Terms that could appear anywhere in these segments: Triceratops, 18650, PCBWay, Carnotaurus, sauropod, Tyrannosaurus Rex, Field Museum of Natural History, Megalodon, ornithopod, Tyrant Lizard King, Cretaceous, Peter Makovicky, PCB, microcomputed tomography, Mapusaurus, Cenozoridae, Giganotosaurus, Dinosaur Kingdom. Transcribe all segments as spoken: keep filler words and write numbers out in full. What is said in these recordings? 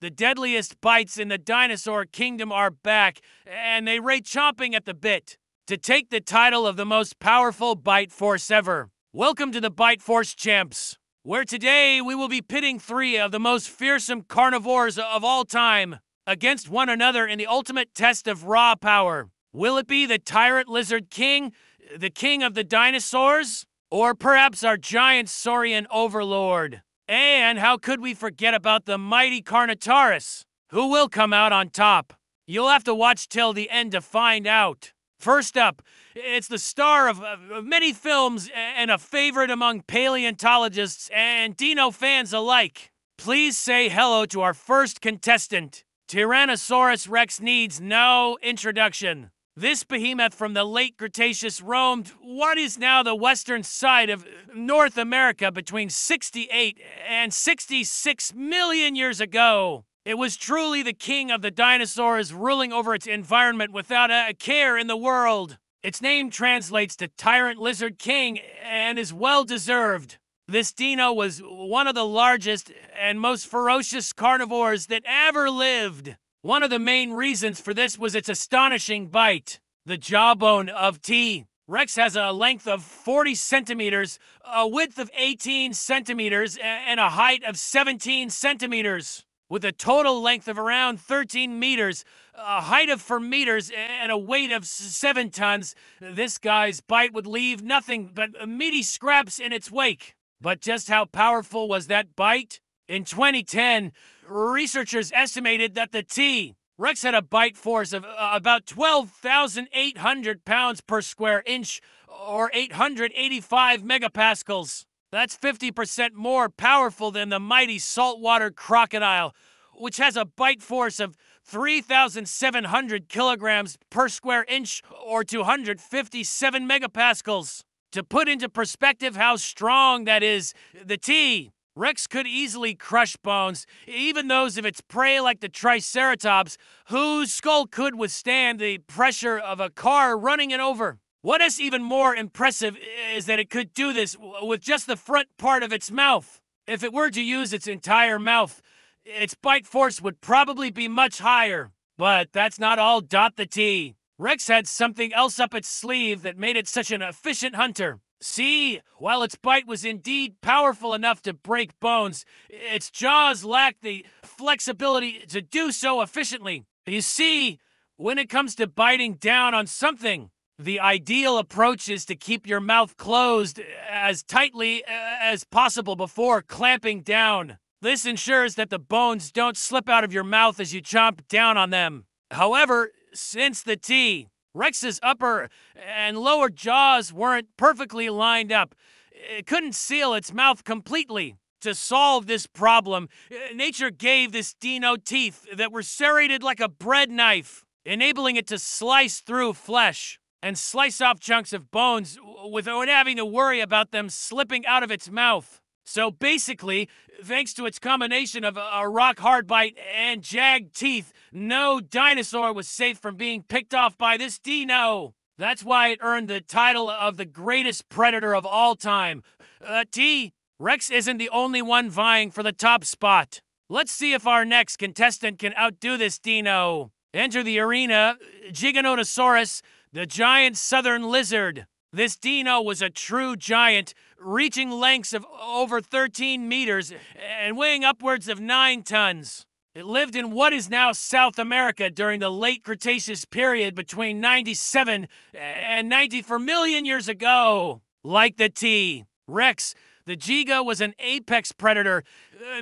The deadliest bites in the dinosaur kingdom are back, and they rate chomping at the bit to take the title of the most powerful bite force ever. Welcome to the Bite Force Champs, where today we will be pitting three of the most fearsome carnivores of all time against one another in the ultimate test of raw power. Will it be the tyrant lizard king, the king of the dinosaurs, or perhaps our giant saurian overlord? And how could we forget about the mighty Carnotaurus, who will come out on top? You'll have to watch till the end to find out. First up, it's the star of, of many films and a favorite among paleontologists and dino fans alike. Please say hello to our first contestant. Tyrannosaurus Rex needs no introduction. This behemoth from the late Cretaceous roamed what is now the western side of North America between sixty-eight and sixty-six million years ago. It was truly the king of the dinosaurs, ruling over its environment without a care in the world. Its name translates to Tyrant Lizard King and is well-deserved. This dino was one of the largest and most ferocious carnivores that ever lived. One of the main reasons for this was its astonishing bite. The jawbone of T. Rex has a length of forty centimeters, a width of eighteen centimeters, and a height of seventeen centimeters. With a total length of around thirteen meters, a height of four meters, and a weight of seven tons, this guy's bite would leave nothing but meaty scraps in its wake. But just how powerful was that bite? In twenty ten, researchers estimated that the T. Rex had a bite force of about twelve thousand eight hundred pounds per square inch, or eight hundred eighty-five megapascals. That's fifty percent more powerful than the mighty saltwater crocodile, which has a bite force of three thousand seven hundred kilograms per square inch, or two hundred fifty-seven megapascals. To put into perspective how strong that is, the T. Rex could easily crush bones, even those of its prey like the Triceratops, whose skull could withstand the pressure of a car running it over. What is even more impressive is that it could do this with just the front part of its mouth. If it were to use its entire mouth, its bite force would probably be much higher. But that's not all. The T. Rex had something else up its sleeve that made it such an efficient hunter. See, while its bite was indeed powerful enough to break bones, its jaws lacked the flexibility to do so efficiently. You see, when it comes to biting down on something, the ideal approach is to keep your mouth closed as tightly as possible before clamping down. This ensures that the bones don't slip out of your mouth as you chomp down on them. However, since the T. Rex's upper and lower jaws weren't perfectly lined up, it couldn't seal its mouth completely. To solve this problem, nature gave this dino teeth that were serrated like a bread knife, enabling it to slice through flesh and slice off chunks of bones without having to worry about them slipping out of its mouth. So basically, thanks to its combination of a rock-hard bite and jagged teeth, no dinosaur was safe from being picked off by this dino. That's why it earned the title of the greatest predator of all time. Uh, T. Rex isn't the only one vying for the top spot. Let's see if our next contestant can outdo this dino. Enter the arena, Giganotosaurus, the giant southern lizard. This dino was a true giant, reaching lengths of over thirteen meters and weighing upwards of nine tons. It lived in what is now South America during the late Cretaceous period between ninety-seven and ninety-four million years ago. Like the T. Rex, the Giga was an apex predator,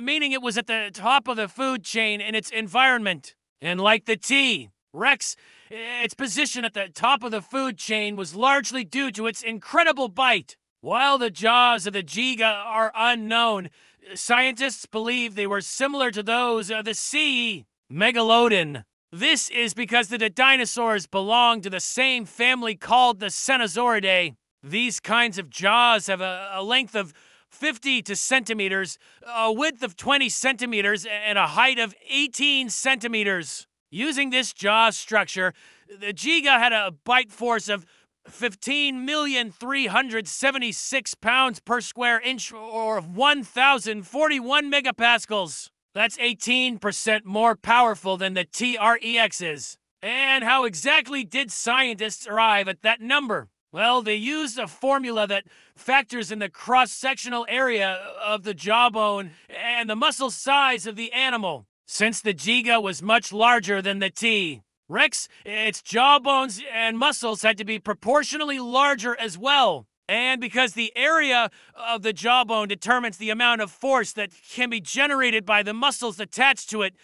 meaning it was at the top of the food chain in its environment. And like the T. Rex, its position at the top of the food chain was largely due to its incredible bite. While the jaws of the Giga are unknown, scientists believe they were similar to those of the sea. Megalodon. This is because the dinosaurs belong to the same family called the Cenozoridae. These kinds of jaws have a, a length of fifty centimeters, a width of twenty centimeters, and a height of eighteen centimeters. Using this jaw structure, the Giga had a bite force of fifteen million three hundred seventy-six pounds per square inch, or one thousand forty-one megapascals. That's eighteen percent more powerful than the T R E X's. And how exactly did scientists arrive at that number? Well, they used a formula that factors in the cross-sectional area of the jawbone and the muscle size of the animal. Since the Giga was much larger than the T. Rex, its jawbones and muscles had to be proportionally larger as well. And because the area of the jawbone determines the amount of force that can be generated by the muscles attached to it,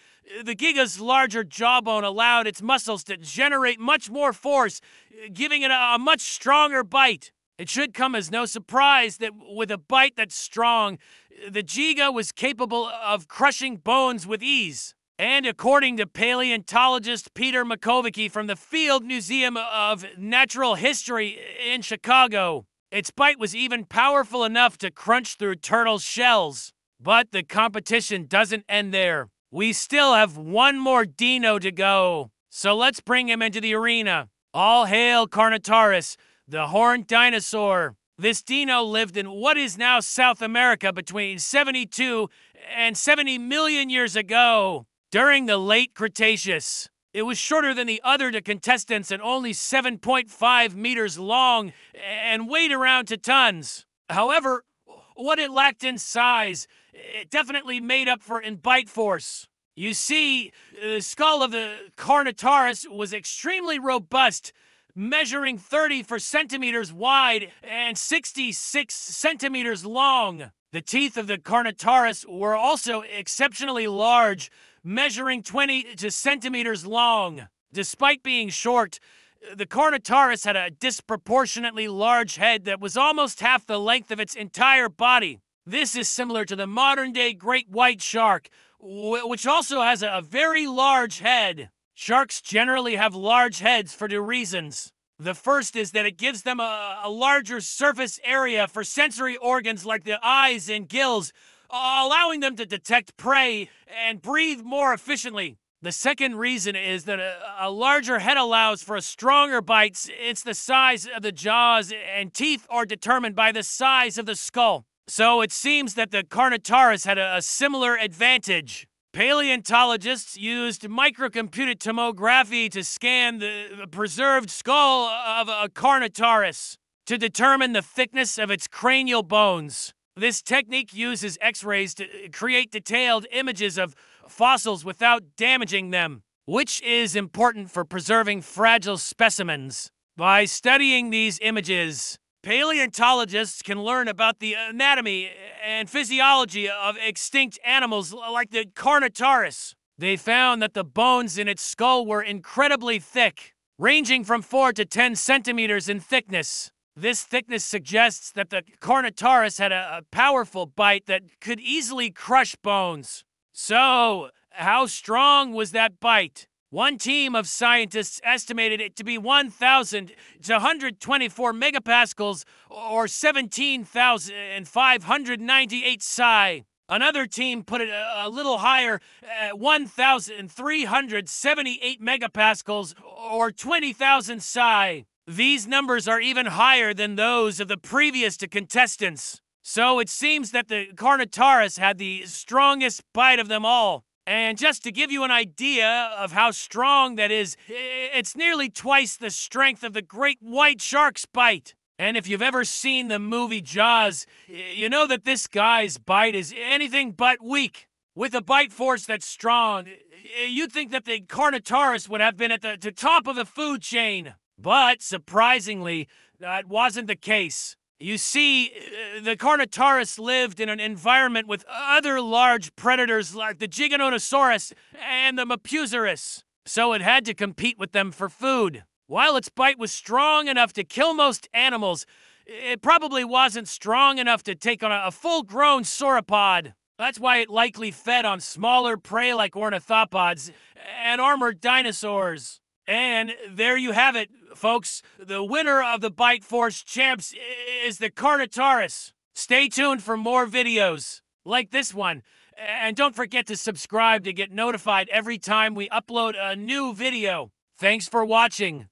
the Giga's larger jawbone allowed its muscles to generate much more force, giving it a much stronger bite. It should come as no surprise that with a bite that's strong, the Giga was capable of crushing bones with ease. And according to paleontologist Peter Makovicky from the Field Museum of Natural History in Chicago, its bite was even powerful enough to crunch through turtle shells. But the competition doesn't end there. We still have one more dino to go, so let's bring him into the arena. All hail Carnotaurus, the horned dinosaur. This dino lived in what is now South America between seventy-two and seventy million years ago, during the late Cretaceous. It was shorter than the other two contestants and only seven point five meters long and weighed around two tons. However, what it lacked in size, it definitely made up for in bite force. You see, the skull of the Carnotaurus was extremely robust, measuring thirty-four centimeters wide and sixty-six centimeters long. The teeth of the Carnotaurus were also exceptionally large, measuring twenty-two centimeters long. Despite being short, the Carnotaurus had a disproportionately large head that was almost half the length of its entire body. This is similar to the modern-day great white shark, which also has a very large head. Sharks generally have large heads for two reasons. The first is that it gives them a, a larger surface area for sensory organs like the eyes and gills, allowing them to detect prey and breathe more efficiently. The second reason is that a, a larger head allows for a stronger bite since the size of the jaws and teeth are determined by the size of the skull. So it seems that the Carnotaurus had a, a similar advantage. Paleontologists used microcomputed tomography to scan the preserved skull of a Carnotaurus to determine the thickness of its cranial bones. This technique uses X-rays to create detailed images of fossils without damaging them, which is important for preserving fragile specimens. By studying these images, paleontologists can learn about the anatomy and physiology of extinct animals like the Carnotaurus. They found that the bones in its skull were incredibly thick, ranging from four to ten centimeters in thickness. This thickness suggests that the Carnotaurus had a, a powerful bite that could easily crush bones. So, how strong was that bite? One team of scientists estimated it to be one thousand two hundred twenty-four megapascals or seventeen thousand five hundred ninety-eight psi. Another team put it a, a little higher at one thousand three hundred seventy-eight megapascals or twenty thousand psi. These numbers are even higher than those of the previous two contestants. So it seems that the Carnotaurus had the strongest bite of them all. And just to give you an idea of how strong that is, it's nearly twice the strength of the great white shark's bite. And if you've ever seen the movie Jaws, you know that this guy's bite is anything but weak. With a bite force that's strong, you'd think that the Carnotaurus would have been at the, the top of the food chain. But, surprisingly, that wasn't the case. You see, the Carnotaurus lived in an environment with other large predators like the Giganotosaurus and the Mapusaurus, so it had to compete with them for food. While its bite was strong enough to kill most animals, it probably wasn't strong enough to take on a full-grown sauropod. That's why it likely fed on smaller prey like ornithopods and armored dinosaurs. And there you have it, folks. The winner of the Bite Force Champs is the Carnotaurus. Stay tuned for more videos like this one. And don't forget to subscribe to get notified every time we upload a new video. Thanks for watching.